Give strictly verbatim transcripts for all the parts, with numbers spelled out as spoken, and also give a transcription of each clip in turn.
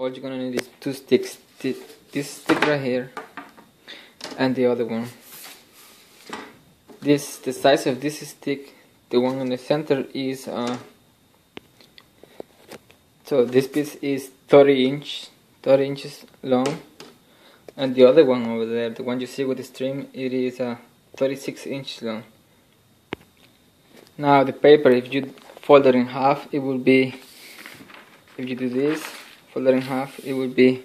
all you're gonna need is two sticks, this stick right here and the other one. This, the size of this stick, the one in the center is uh, so this piece is thirty inches long, and the other one over there, the one you see with the string, it is uh, thirty-six inches long. Now the paper, if you fold it in half, it will be, if you do this, fold it in half, it will be,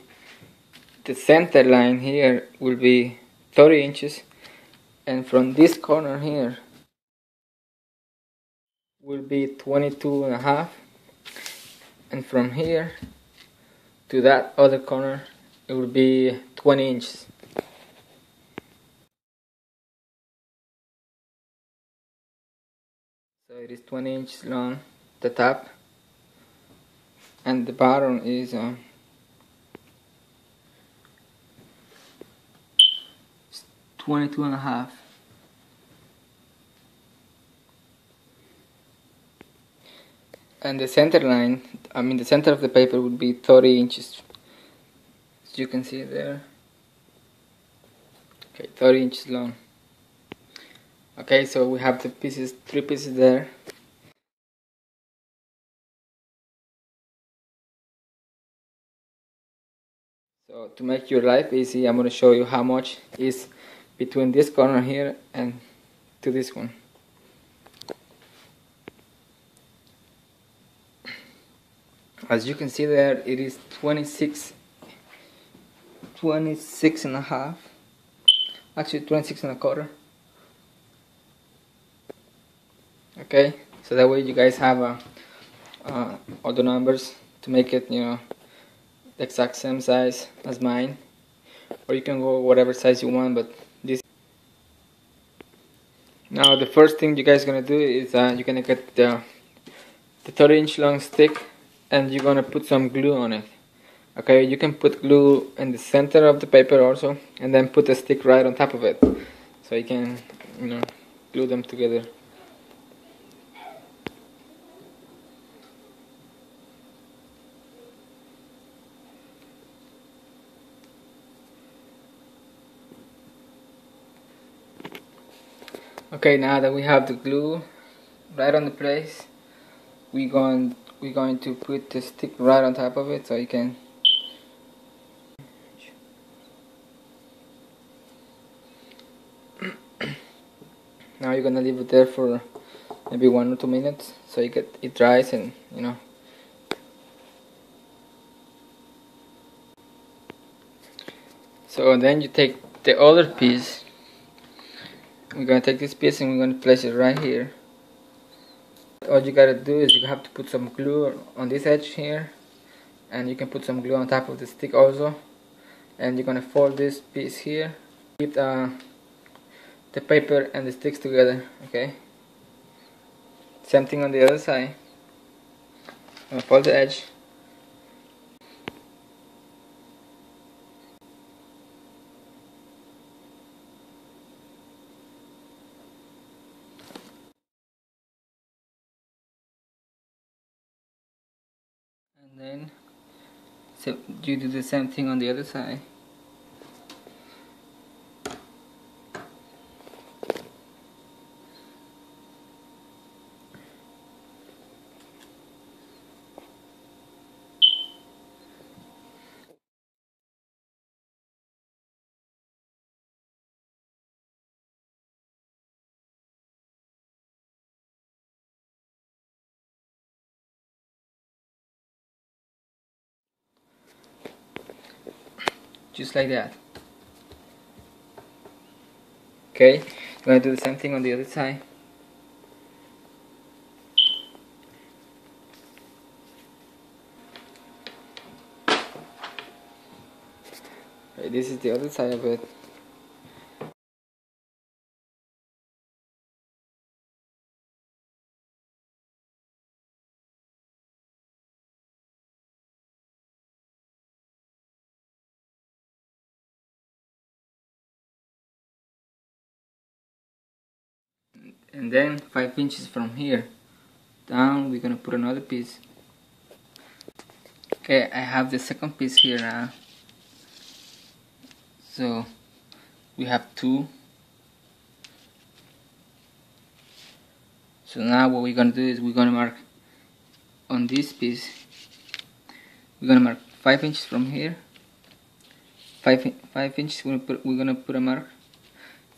the center line here will be thirty inches, and from this corner here will be twenty-two and a half, and from here to that other corner it will be twenty inches. So it is twenty inches long, the top, and the bottom is um, twenty-two and a half. And the center line, I mean the center of the paper would be thirty inches. As you can see there. Okay, thirty inches long. Okay, so we have the pieces, three pieces there. So to make your life easy, I'm going to show you how much is between this corner here and to this one. As you can see there, it is twenty-six and a half, actually twenty-six and a quarter. Okay, so that way you guys have uh, uh, all the numbers to make it, you know, the exact same size as mine, or you can go whatever size you want, but this. Now the first thing you guys are gonna do is uh, you're gonna get the, the thirty inch long stick, and you're gonna put some glue on it. Okay, you can put glue in the center of the paper also, and then put the stick right on top of it, so you can, you know, glue them together. Okay, now that we have the glue right on the place, we're going we're going to put the stick right on top of it, so you can. Now you're gonna leave it there for maybe one or two minutes, so you get it dries, and you know. So then you take the other piece. We're gonna take this piece and we're gonna place it right here. All you gotta do is you have to put some glue on this edge here, and you can put some glue on top of the stick also. And you're gonna fold this piece here, keep uh, the paper and the sticks together. Okay. Same thing on the other side. I'm gonna fold the edge. Then, so you do the same thing on the other side. Just like that. Okay, I'm gonna do the same thing on the other side. Okay, this is the other side of it. And then five inches from here down, we're gonna put another piece. Okay, I have the second piece here now. So we have two. So now what we're gonna do is we're gonna mark on this piece. We're gonna mark five inches from here. Five five inches. We're gonna put, we're gonna put a mark.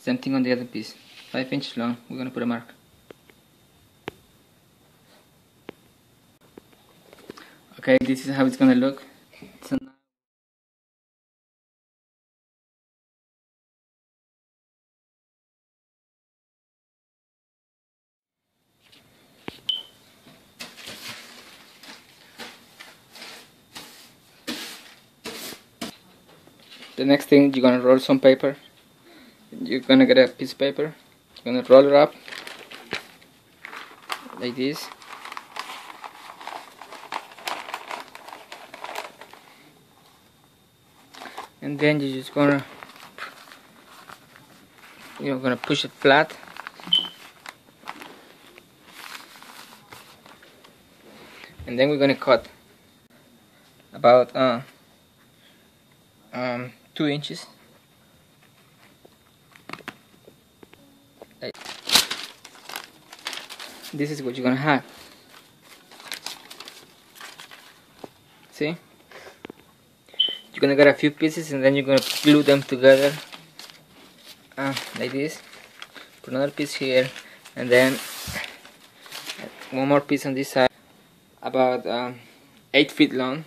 Same thing on the other piece. Five inches long. We're gonna put a mark. Okay, this is how it's gonna look. So now the next thing, you're gonna roll some paper. You're gonna get a piece of paper. You're gonna roll it up like this. And then you're just gonna you're gonna push it flat. And then we're gonna cut about uh, um, two inches. Like. This is what you're gonna have. See? You're gonna get a few pieces and then you're gonna glue them together uh, like this. Put another piece here and then one more piece on this side, about um, eight feet long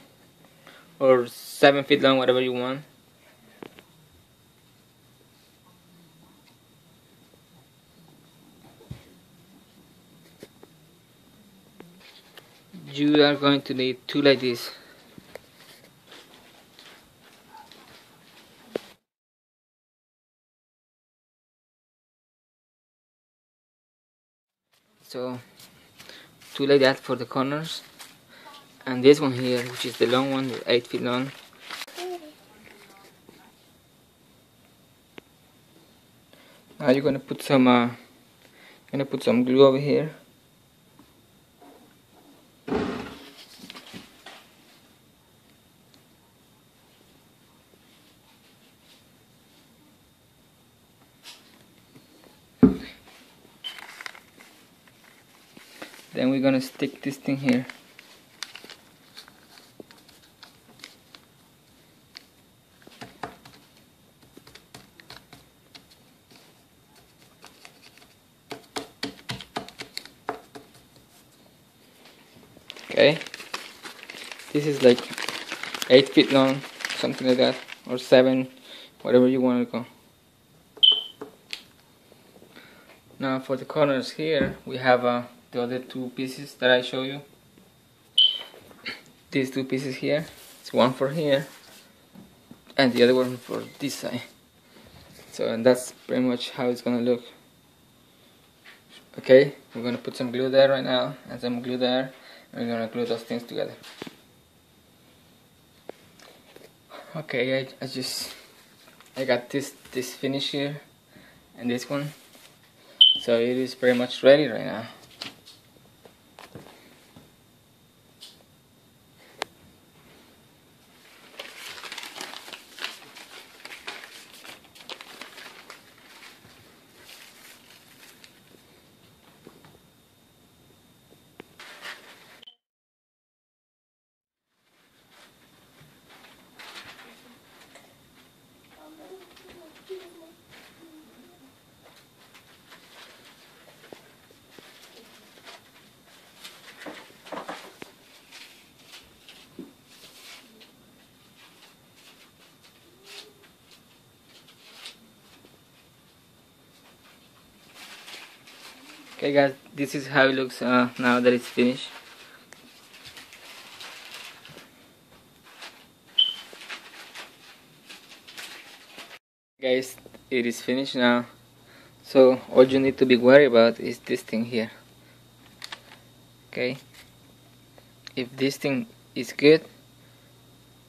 or seven feet long, whatever you want. You are going to need two like this. So, two like that for the corners, and this one here, which is the long one, the eight feet long. Now you're gonna put some, uh, gonna put some glue over here. Then we're gonna stick this thing here. Okay, this is like eight feet long, something like that, or seven, whatever you want to go. Now for the corners here, we have a the other two pieces that I show you. These two pieces here, it's one for here and the other one for this side. So, and that's pretty much how it's gonna look. Okay, we're gonna put some glue there right now and some glue there, and we're gonna glue those things together. Okay, I, I just I got this this finish here and this one, so it is pretty much ready right now. Okay guys, this is how it looks uh, now that it's finished. Guys, it is finished now. So all you need to be worried about is this thing here. Okay, if this thing is good,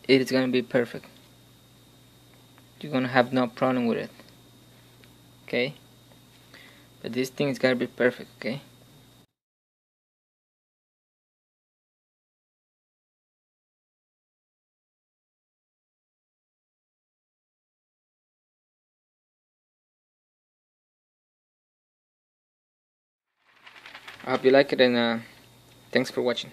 it is gonna be perfect. You're gonna have no problem with it. Okay, but this thing is gotta be perfect, okay? I hope you like it, and uh, thanks for watching.